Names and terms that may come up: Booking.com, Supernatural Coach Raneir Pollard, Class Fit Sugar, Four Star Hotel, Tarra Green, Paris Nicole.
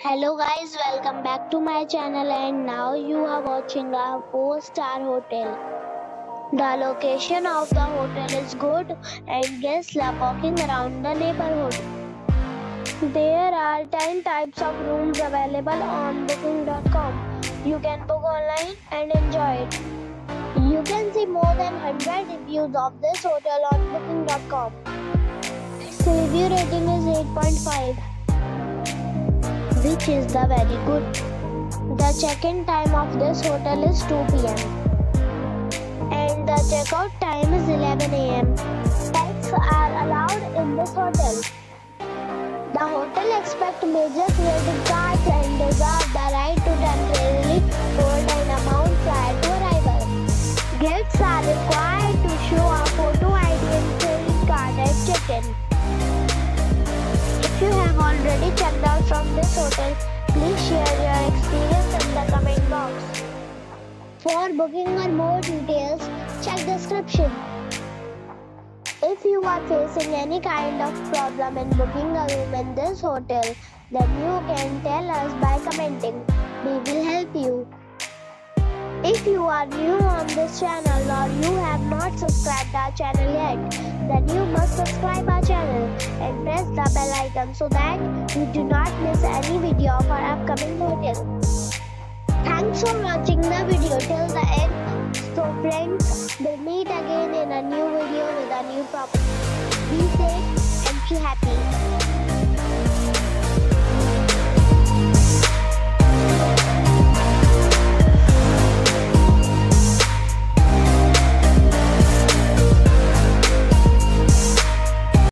Hello guys, welcome back to my channel and now you are watching a 4-star hotel. The location of the hotel is good and guests love walking around the neighborhood. There are 10 types of rooms available on Booking.com. You can book online and enjoy it. You can see more than 100 reviews of this hotel on Booking.com. Its review rating is 8.5. which is the very good. The check-in time of this hotel is 2 p.m. and the check-out time is 11 a.m. Pets are allowed in this hotel. The hotel accepts major credit cards and deserves the right to temporarily hold an amount prior to arrival. Guests are required to show a photo ID and credit card at check-in. If you have already checked out from this hotel, please share your experience in the comment box. For booking or more details, check description. If you are facing any kind of problem in booking a room in this hotel, then you can tell us by commenting. We will help you. If you are new on this channel or you have not subscribed our channel yet, then you must subscribe our channel and press the bell icon so that you do not miss any video of our upcoming hotel. Thanks for watching the video till the end. So friends, we'll meet again in a new video with a new property. Be safe.